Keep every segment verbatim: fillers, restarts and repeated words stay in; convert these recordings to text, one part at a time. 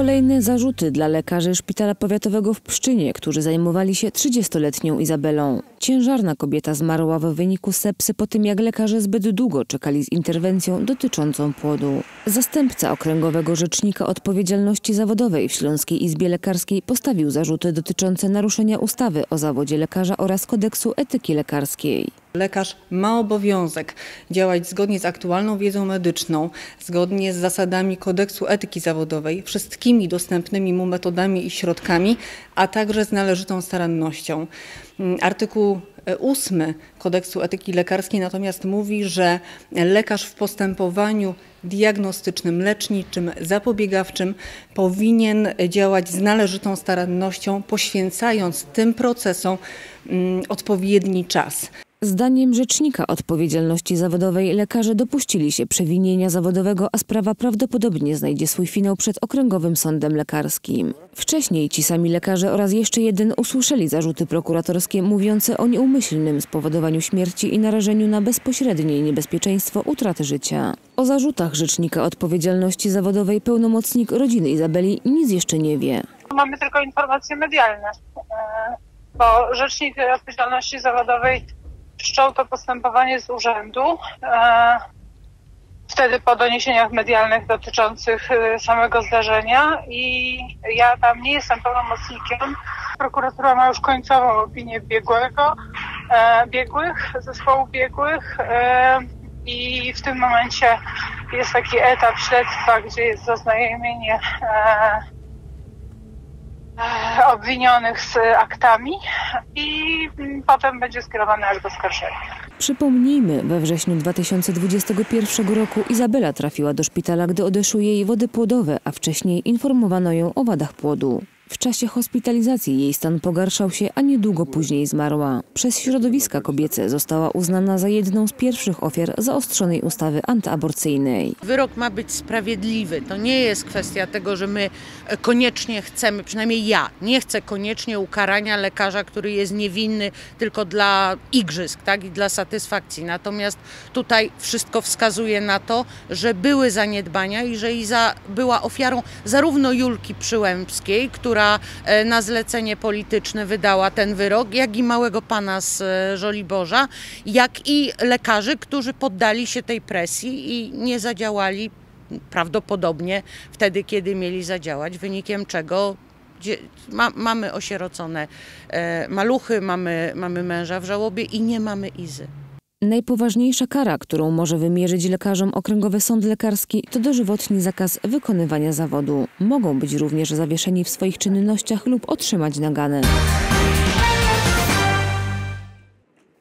Kolejne zarzuty dla lekarzy szpitala powiatowego w Pszczynie, którzy zajmowali się trzydziestoletnią Izabelą. Ciężarna kobieta zmarła w wyniku sepsy po tym, jak lekarze zbyt długo czekali z interwencją dotyczącą płodu. Zastępca Okręgowego Rzecznika Odpowiedzialności Zawodowej w Śląskiej Izbie Lekarskiej postawił zarzuty dotyczące naruszenia ustawy o zawodzie lekarza oraz kodeksu etyki lekarskiej. Lekarz ma obowiązek działać zgodnie z aktualną wiedzą medyczną, zgodnie z zasadami kodeksu etyki zawodowej, wszystkimi dostępnymi mu metodami i środkami, a także z należytą starannością. Artykuł ósmy kodeksu etyki lekarskiej natomiast mówi, że lekarz w postępowaniu diagnostycznym, leczniczym, zapobiegawczym powinien działać z należytą starannością, poświęcając tym procesom odpowiedni czas. Zdaniem rzecznika odpowiedzialności zawodowej lekarze dopuścili się przewinienia zawodowego, a sprawa prawdopodobnie znajdzie swój finał przed Okręgowym Sądem Lekarskim. Wcześniej ci sami lekarze oraz jeszcze jeden usłyszeli zarzuty prokuratorskie mówiące o nieumyślnym spowodowaniu śmierci i narażeniu na bezpośrednie niebezpieczeństwo utraty życia. O zarzutach rzecznika odpowiedzialności zawodowej pełnomocnik rodziny Izabeli nic jeszcze nie wie. Mamy tylko informacje medialne, bo rzecznik odpowiedzialności zawodowej wszczął to postępowanie z urzędu, wtedy po doniesieniach medialnych dotyczących samego zdarzenia i ja tam nie jestem pełnomocnikiem. Prokuratura ma już końcową opinię biegłego, biegłych, zespołu biegłych i w tym momencie jest taki etap śledztwa, gdzie jest zaznajomienie obwinionych z aktami i potem będzie skierowany aż do oskarżenia. Przypomnijmy, we wrześniu dwa tysiące dwudziestego pierwszego roku Izabela trafiła do szpitala, gdy odeszły jej wody płodowe, a wcześniej informowano ją o wadach płodu. W czasie hospitalizacji jej stan pogarszał się, a niedługo później zmarła. Przez środowiska kobiece została uznana za jedną z pierwszych ofiar zaostrzonej ustawy antyaborcyjnej. Wyrok ma być sprawiedliwy. To nie jest kwestia tego, że my koniecznie chcemy, przynajmniej ja, nie chcę koniecznie ukarania lekarza, który jest niewinny tylko dla igrzysk, tak, i dla satysfakcji. Natomiast tutaj wszystko wskazuje na to, że były zaniedbania i że Iza była ofiarą zarówno Julki Przyłębskiej, która na zlecenie polityczne wydała ten wyrok, jak i małego pana z Żoliborza, jak i lekarzy, którzy poddali się tej presji i nie zadziałali prawdopodobnie wtedy, kiedy mieli zadziałać, wynikiem czego ma, mamy osierocone maluchy, mamy, mamy męża w żałobie i nie mamy Izy. Najpoważniejsza kara, którą może wymierzyć lekarzom Okręgowy Sąd Lekarski, to dożywotni zakaz wykonywania zawodu. Mogą być również zawieszeni w swoich czynnościach lub otrzymać naganę.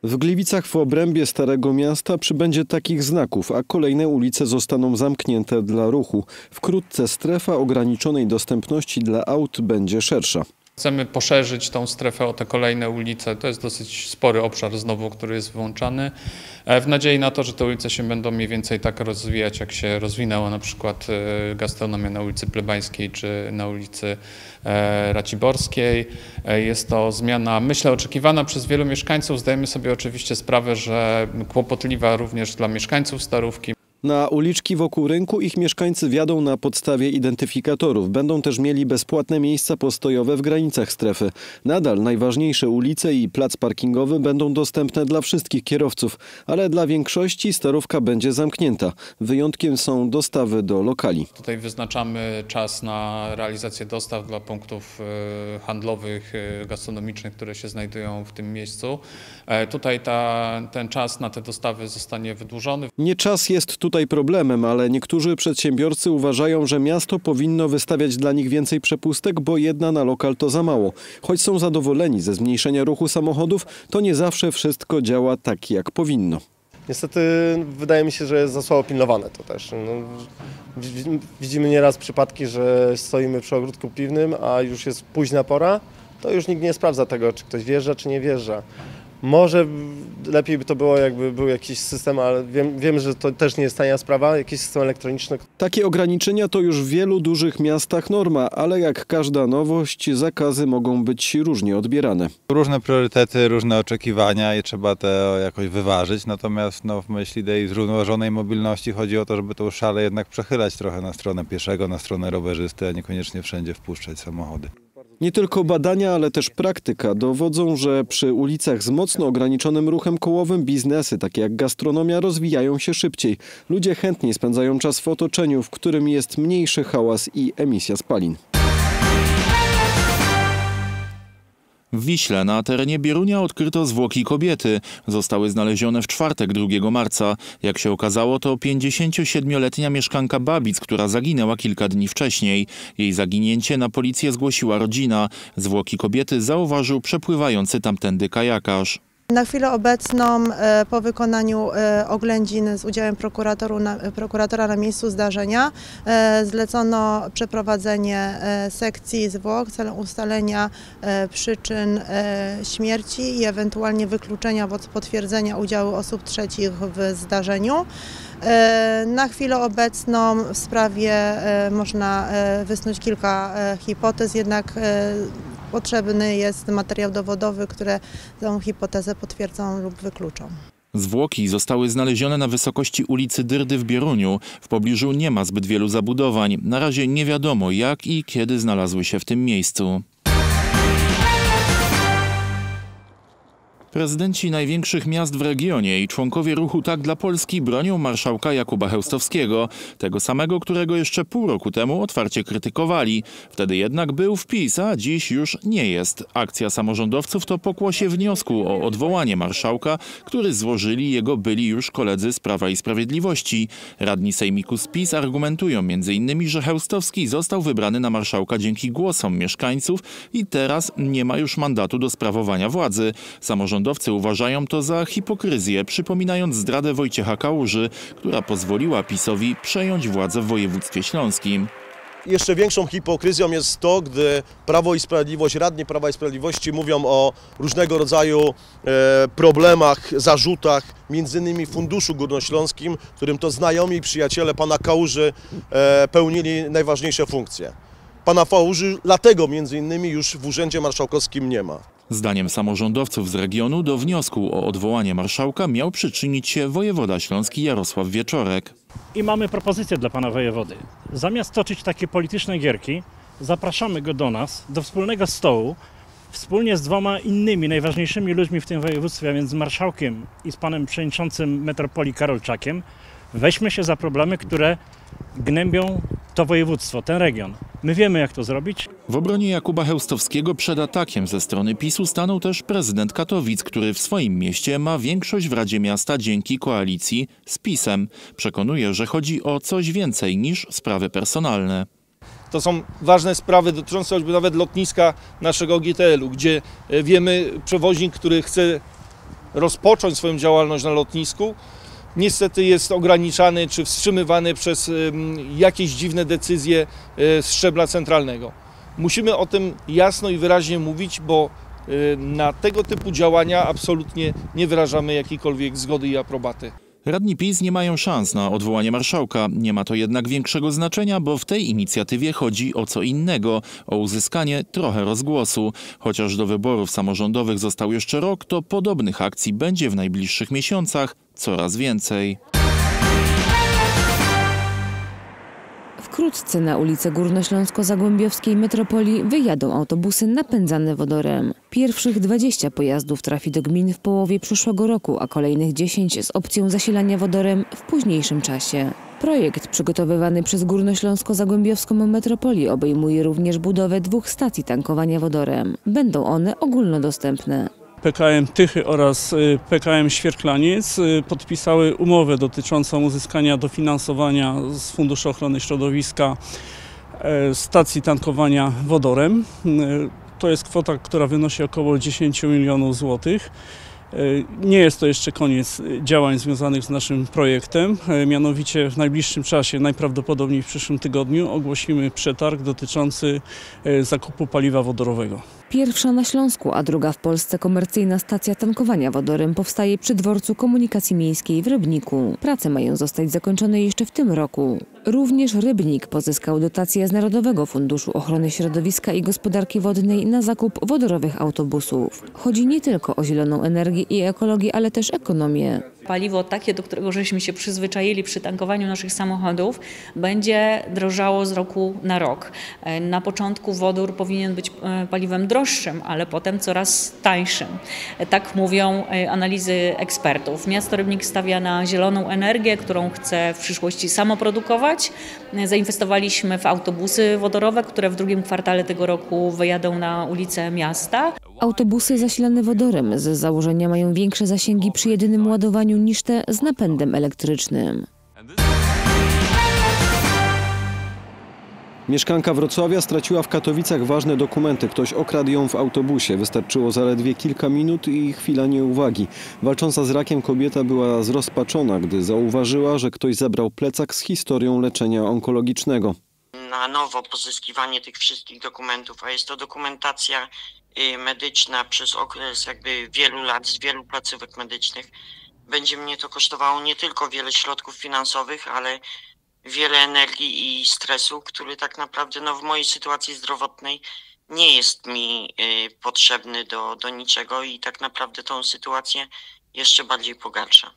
W Gliwicach w obrębie Starego Miasta przybędzie takich znaków, a kolejne ulice zostaną zamknięte dla ruchu. Wkrótce strefa ograniczonej dostępności dla aut będzie szersza. Chcemy poszerzyć tą strefę o te kolejne ulice. To jest dosyć spory obszar znowu, który jest wyłączany. W nadziei na to, że te ulice się będą mniej więcej tak rozwijać, jak się rozwinęła na przykład gastronomia na ulicy Plebańskiej czy na ulicy Raciborskiej. Jest to zmiana, myślę, oczekiwana przez wielu mieszkańców. Zdajemy sobie oczywiście sprawę, że kłopotliwa również dla mieszkańców Starówki. Na uliczki wokół rynku ich mieszkańcy wjadą na podstawie identyfikatorów. Będą też mieli bezpłatne miejsca postojowe w granicach strefy. Nadal najważniejsze ulice i plac parkingowy będą dostępne dla wszystkich kierowców, ale dla większości Starówka będzie zamknięta. Wyjątkiem są dostawy do lokali. Tutaj wyznaczamy czas na realizację dostaw dla punktów handlowych, gastronomicznych, które się znajdują w tym miejscu. Tutaj ta, ten czas na te dostawy zostanie wydłużony. Nie czas jest tu Tutaj problemem, ale niektórzy przedsiębiorcy uważają, że miasto powinno wystawiać dla nich więcej przepustek, bo jedna na lokal to za mało. Choć są zadowoleni ze zmniejszenia ruchu samochodów, to nie zawsze wszystko działa tak, jak powinno. Niestety wydaje mi się, że jest za słabo pilnowane to też. No, widzimy nieraz przypadki, że stoimy przy ogródku piwnym, a już jest późna pora, to już nikt nie sprawdza tego, czy ktoś wjeżdża, czy nie wjeżdża. Może lepiej by to było, jakby był jakiś system, ale wiem, wiem, że to też nie jest tania sprawa, jakiś system elektroniczny. Takie ograniczenia to już w wielu dużych miastach norma, ale jak każda nowość, zakazy mogą być różnie odbierane. Różne priorytety, różne oczekiwania i trzeba to jakoś wyważyć, natomiast no, w myśli tej zrównoważonej mobilności chodzi o to, żeby tą szalę jednak przechylać trochę na stronę pieszego, na stronę rowerzysty, a niekoniecznie wszędzie wpuszczać samochody. Nie tylko badania, ale też praktyka dowodzą, że przy ulicach z mocno ograniczonym ruchem kołowym biznesy, takie jak gastronomia, rozwijają się szybciej. Ludzie chętniej spędzają czas w otoczeniu, w którym jest mniejszy hałas i emisja spalin. W Wiśle na terenie Bierunia odkryto zwłoki kobiety. Zostały znalezione w czwartek drugiego marca. Jak się okazało, to pięćdziesięciosiedmioletnia mieszkanka Babic, która zaginęła kilka dni wcześniej. Jej zaginięcie na policję zgłosiła rodzina. Zwłoki kobiety zauważył przepływający tamtędy kajakarz. Na chwilę obecną po wykonaniu oględzin z udziałem prokuratora na miejscu zdarzenia zlecono przeprowadzenie sekcji zwłok celem ustalenia przyczyn śmierci i ewentualnie wykluczenia wobec potwierdzenia udziału osób trzecich w zdarzeniu. Na chwilę obecną w sprawie można wysnuć kilka hipotez, jednak potrzebny jest materiał dowodowy, który tę hipotezę potwierdzą lub wykluczą. Zwłoki zostały znalezione na wysokości ulicy Dyrdy w Bieruniu. W pobliżu nie ma zbyt wielu zabudowań. Na razie nie wiadomo, jak i kiedy znalazły się w tym miejscu. Prezydenci największych miast w regionie i członkowie ruchu Tak dla Polski bronią marszałka Jakuba Chełstowskiego, tego samego, którego jeszcze pół roku temu otwarcie krytykowali. Wtedy jednak był w PiS, a dziś już nie jest. Akcja samorządowców to pokłosie wniosku o odwołanie marszałka, który złożyli jego byli już koledzy z Prawa i Sprawiedliwości. Radni sejmiku z PiS argumentują między innymi, że Chełstowski został wybrany na marszałka dzięki głosom mieszkańców i teraz nie ma już mandatu do sprawowania władzy. Samorząd Rządowcy uważają to za hipokryzję, przypominając zdradę Wojciecha Kałuży, która pozwoliła PiS-owi przejąć władzę w województwie śląskim. Jeszcze większą hipokryzją jest to, gdy Prawo i Sprawiedliwość, radni Prawa i Sprawiedliwości mówią o różnego rodzaju problemach, zarzutach, między innymi Funduszu Górnośląskim, którym to znajomi i przyjaciele pana Kałuży pełnili najważniejsze funkcje. Pana Kałuży dlatego między innymi już w urzędzie marszałkowskim nie ma. Zdaniem samorządowców z regionu do wniosku o odwołanie marszałka miał przyczynić się wojewoda śląski Jarosław Wieczorek. I mamy propozycję dla pana wojewody. Zamiast toczyć takie polityczne gierki, zapraszamy go do nas, do wspólnego stołu, wspólnie z dwoma innymi najważniejszymi ludźmi w tym województwie, a więc z marszałkiem i z panem przewodniczącym metropolii Karolczakiem. Weźmy się za problemy, które gnębią to województwo, ten region. My wiemy, jak to zrobić. W obronie Jakuba Chełstowskiego przed atakiem ze strony PiS-u stanął też prezydent Katowic, który w swoim mieście ma większość w Radzie Miasta dzięki koalicji z PiS-em. Przekonuje, że chodzi o coś więcej niż sprawy personalne. To są ważne sprawy dotyczące choćby nawet lotniska naszego G T L-u, gdzie wiemy, przewoźnik, który chce rozpocząć swoją działalność na lotnisku, niestety jest ograniczany czy wstrzymywany przez jakieś dziwne decyzje z szczebla centralnego. Musimy o tym jasno i wyraźnie mówić, bo na tego typu działania absolutnie nie wyrażamy jakiejkolwiek zgody i aprobaty. Radni PiS nie mają szans na odwołanie marszałka. Nie ma to jednak większego znaczenia, bo w tej inicjatywie chodzi o co innego, o uzyskanie trochę rozgłosu. Chociaż do wyborów samorządowych został jeszcze rok, to podobnych akcji będzie w najbliższych miesiącach coraz więcej. Wkrótce na ulicę Górnośląsko-Zagłębiowskiej Metropolii wyjadą autobusy napędzane wodorem. Pierwszych dwadzieścia pojazdów trafi do gmin w połowie przyszłego roku, a kolejnych dziesięć z opcją zasilania wodorem w późniejszym czasie. Projekt przygotowywany przez Górnośląsko-Zagłębiowską Metropolię obejmuje również budowę dwóch stacji tankowania wodorem. Będą one ogólnodostępne. P K M Tychy oraz P K M Świerklaniec podpisały umowę dotyczącą uzyskania dofinansowania z Funduszu Ochrony Środowiska stacji tankowania wodorem. To jest kwota, która wynosi około dziesięciu milionów złotych. Nie jest to jeszcze koniec działań związanych z naszym projektem, mianowicie w najbliższym czasie, najprawdopodobniej w przyszłym tygodniu, ogłosimy przetarg dotyczący zakupu paliwa wodorowego. Pierwsza na Śląsku, a druga w Polsce komercyjna stacja tankowania wodorem powstaje przy dworcu komunikacji miejskiej w Rybniku. Prace mają zostać zakończone jeszcze w tym roku. Również Rybnik pozyskał dotację z Narodowego Funduszu Ochrony Środowiska i Gospodarki Wodnej na zakup wodorowych autobusów. Chodzi nie tylko o zieloną energię i ekologię, ale też ekonomię. Paliwo takie, do którego żeśmy się przyzwyczaili przy tankowaniu naszych samochodów, będzie drożało z roku na rok. Na początku wodór powinien być paliwem droższym, ale potem coraz tańszym. Tak mówią analizy ekspertów. Miasto Rybnik stawia na zieloną energię, którą chce w przyszłości samoprodukować. Zainwestowaliśmy w autobusy wodorowe, które w drugim kwartale tego roku wyjadą na ulice miasta. Autobusy zasilane wodorem z założenia mają większe zasięgi przy jedynym ładowaniu niż te z napędem elektrycznym. Mieszkanka Wrocławia straciła w Katowicach ważne dokumenty. Ktoś okradł ją w autobusie. Wystarczyło zaledwie kilka minut i chwila nieuwagi. Walcząca z rakiem kobieta była zrozpaczona, gdy zauważyła, że ktoś zabrał plecak z historią leczenia onkologicznego. Na nowo pozyskiwanie tych wszystkich dokumentów, a jest to dokumentacja medyczna przez okres jakby wielu lat z wielu placówek medycznych. Będzie mnie to kosztowało nie tylko wiele środków finansowych, ale wiele energii i stresu, który tak naprawdę no, w mojej sytuacji zdrowotnej nie jest mi y, potrzebny do, do niczego i tak naprawdę tą sytuację jeszcze bardziej pogarsza.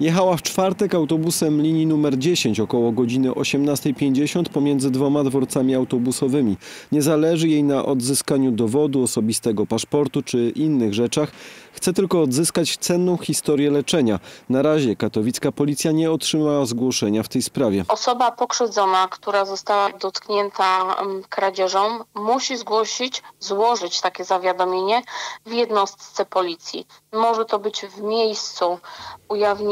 Jechała w czwartek autobusem linii numer dziesięć około godziny osiemnastej pięćdziesiąt pomiędzy dwoma dworcami autobusowymi. Nie zależy jej na odzyskaniu dowodu, osobistego paszportu czy innych rzeczach. Chce tylko odzyskać cenną historię leczenia. Na razie katowicka policja nie otrzymała zgłoszenia w tej sprawie. Osoba pokrzywdzona, która została dotknięta kradzieżą, musi zgłosić, złożyć takie zawiadomienie w jednostce policji. Może to być w miejscu ujawnienia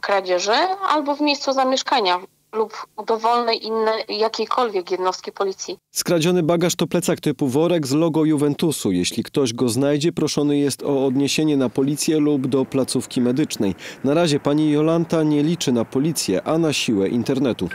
kradzieży albo w miejscu zamieszkania lub dowolnej innej jakiejkolwiek jednostki policji. Skradziony bagaż to plecak typu worek z logo Juventusu. Jeśli ktoś go znajdzie, proszony jest o odniesienie na policję lub do placówki medycznej. Na razie pani Jolanta nie liczy na policję, a na siłę internetu.